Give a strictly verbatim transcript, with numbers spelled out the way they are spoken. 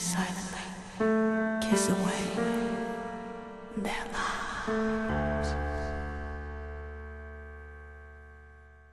Silently kiss away their lies.